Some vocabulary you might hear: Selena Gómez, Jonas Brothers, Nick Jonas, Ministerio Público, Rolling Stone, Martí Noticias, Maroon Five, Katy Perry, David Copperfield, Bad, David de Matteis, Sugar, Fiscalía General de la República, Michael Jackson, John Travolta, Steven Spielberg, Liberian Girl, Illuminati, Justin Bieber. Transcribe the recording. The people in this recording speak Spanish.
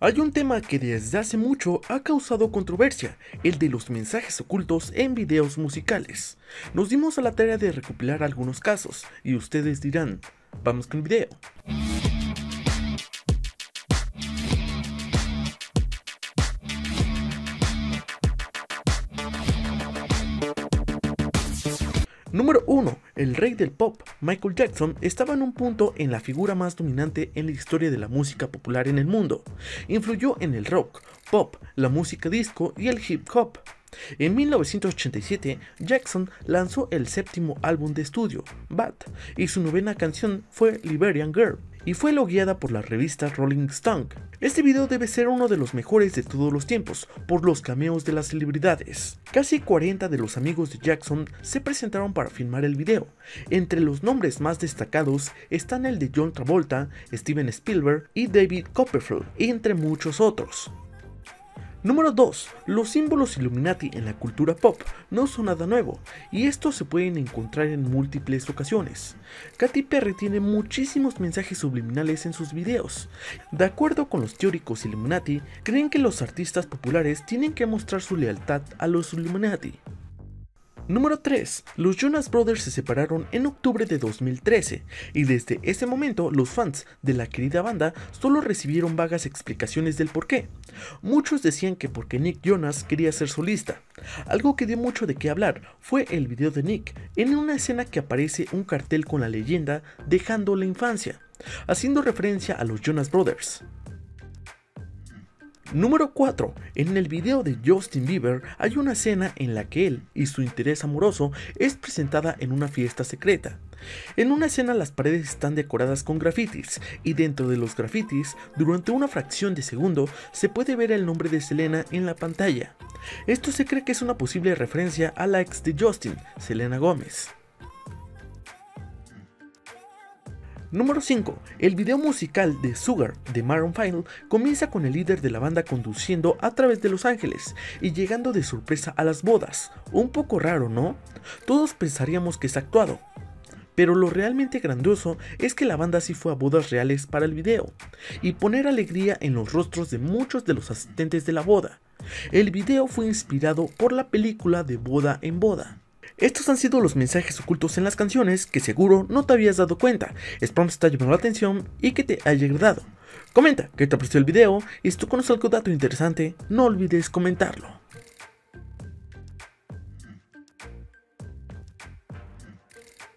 Hay un tema que desde hace mucho ha causado controversia, el de los mensajes ocultos en videos musicales. Nos dimos a la tarea de recopilar algunos casos, y ustedes dirán, vamos con el video. Número 1. El rey del pop, Michael Jackson, estaba en un punto en la figura más dominante en la historia de la música popular en el mundo. Influyó en el rock, pop, la música disco y el hip hop. En 1987, Jackson lanzó el séptimo álbum de estudio, Bad, y su novena canción fue Liberian Girl, y fue elogiada por la revista Rolling Stone. Este video debe ser uno de los mejores de todos los tiempos, por los cameos de las celebridades. Casi 40 de los amigos de Jackson se presentaron para filmar el video. Entre los nombres más destacados están el de John Travolta, Steven Spielberg y David Copperfield, entre muchos otros. Número 2. Los símbolos Illuminati en la cultura pop no son nada nuevo, y estos se pueden encontrar en múltiples ocasiones. Katy Perry tiene muchísimos mensajes subliminales en sus videos. De acuerdo con los teóricos Illuminati, creen que los artistas populares tienen que mostrar su lealtad a los Illuminati. Número 3. Los Jonas Brothers se separaron en octubre de 2013, y desde ese momento los fans de la querida banda solo recibieron vagas explicaciones del porqué. Muchos decían que porque Nick Jonas quería ser solista. Algo que dio mucho de qué hablar fue el video de Nick, en una escena que aparece un cartel con la leyenda "Dejando la infancia", haciendo referencia a los Jonas Brothers. Número 4. En el video de Justin Bieber hay una escena en la que él y su interés amoroso es presentada en una fiesta secreta. En una escena las paredes están decoradas con grafitis, y dentro de los grafitis, durante una fracción de segundo, se puede ver el nombre de Selena en la pantalla. Esto se cree que es una posible referencia a la ex de Justin, Selena Gómez. Número 5. El video musical de Sugar de Maroon 5 comienza con el líder de la banda conduciendo a través de Los Ángeles y llegando de sorpresa a las bodas. Un poco raro, ¿no? Todos pensaríamos que es actuado, pero lo realmente grandioso es que la banda sí fue a bodas reales para el video y poner alegría en los rostros de muchos de los asistentes de la boda. El video fue inspirado por la película de Boda en Boda. Estos han sido los mensajes ocultos en las canciones que seguro no te habías dado cuenta. Espero que te haya llamado la atención y que te haya agradado. Comenta que te apreció el video, y si tú conoces algún dato interesante, no olvides comentarlo.